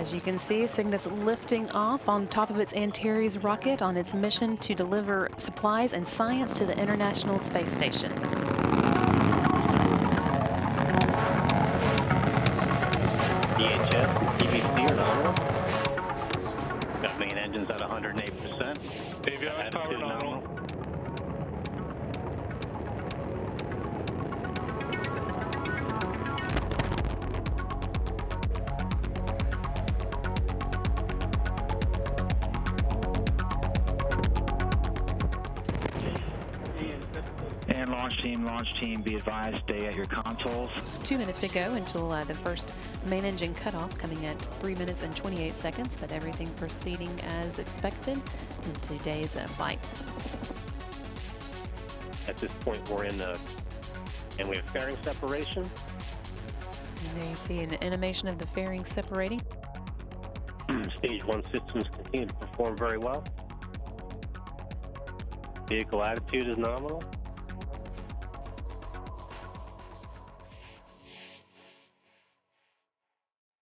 As you can see, Cygnus lifting off on top of its Antares rocket on its mission to deliver supplies and science to the International Space Station. DHF, TVC, nominal. Got main engines at 108%. AVI power nominal. And launch team, be advised, stay at your consoles. 2 minutes to go until the first main engine cutoff, coming at 3 minutes and 28 seconds, but everything proceeding as expected in today's flight. At this point, we're in the, and we have fairing separation. And there you see an animation of the fairing separating. Stage one systems continue to perform very well. Vehicle attitude is nominal.